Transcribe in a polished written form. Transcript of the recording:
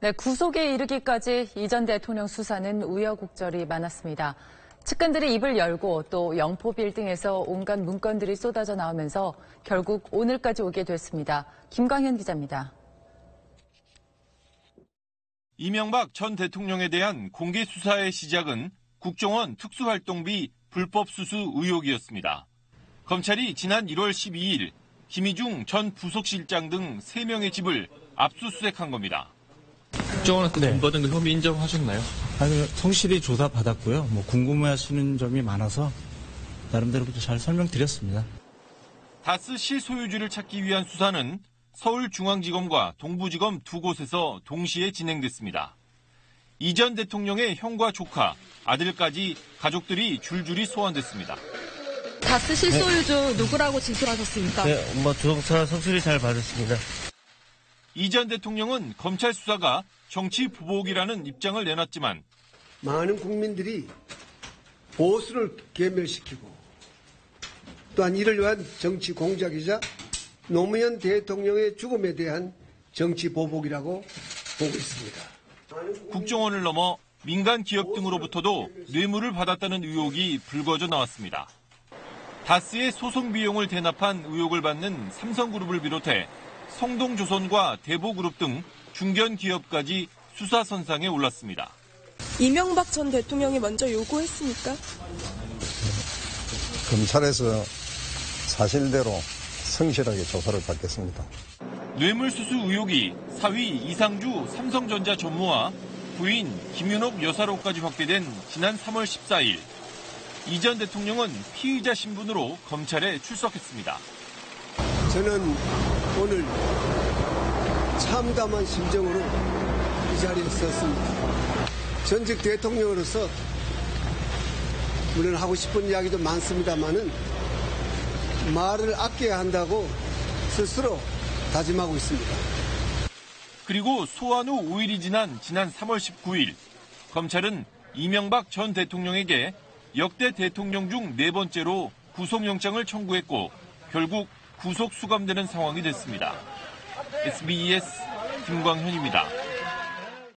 네, 구속에 이르기까지 이 전 대통령 수사는 우여곡절이 많았습니다. 측근들이 입을 열고 또 영포 빌딩에서 온갖 문건들이 쏟아져 나오면서 결국 오늘까지 오게 됐습니다. 김광현 기자입니다. 이명박 전 대통령에 대한 공개 수사의 시작은 국정원 특수활동비 불법 수수 의혹이었습니다. 검찰이 지난 1월 12일 김희중 전 부속실장 등 3명의 집을 압수수색한 겁니다. 국정원한테 돈 받은 거 혐의 인정하셨나요? 아니, 성실히 조사받았고요. 궁금해하시는 점이 많아서 나름대로 잘 설명드렸습니다. 다스 실소유주를 찾기 위한 수사는 서울중앙지검과 동부지검 두 곳에서 동시에 진행됐습니다. 이 전 대통령의 형과 조카, 아들까지 가족들이 줄줄이 소환됐습니다. 다스 실소유주 누구라고 진술하셨습니까? 네, 조사 성실히 잘 받았습니다. 이 전 대통령은 검찰 수사가 정치 보복이라는 입장을 내놨지만 많은 국민들이 보수를 괴멸시키고 또한 이를 위한 정치 공작이자 노무현 대통령의 죽음에 대한 정치 보복이라고 보고 있습니다. 국정원을 넘어 민간 기업 등으로부터도 뇌물을 받았다는 의혹이 불거져 나왔습니다. 다스의 소송 비용을 대납한 의혹을 받는 삼성그룹을 비롯해 성동조선과 대보그룹 등 중견 기업까지 수사 선상에 올랐습니다. 이명박 전 대통령이 먼저 요구했습니까? 검찰에서 사실대로 성실하게 조사를 받겠습니다. 뇌물수수 의혹이 사위 이상주 삼성전자 전무와 부인 김윤옥 여사로까지 확대된 지난 3월 14일. 이 전 대통령은 피의자 신분으로 검찰에 출석했습니다. 저는 오늘 참담한 심정으로 이 자리에 섰습니다. 전직 대통령으로서 물론 하고 싶은 이야기도 많습니다만은 말을 아껴야 한다고 스스로 다짐하고 있습니다. 그리고 소환 후 5일이 지난 3월 19일 검찰은 이명박 전 대통령에게 역대 대통령 중 4번째로 구속영장을 청구했고 결국 구속 수감되는 상황이 됐습니다. SBS 김광현입니다.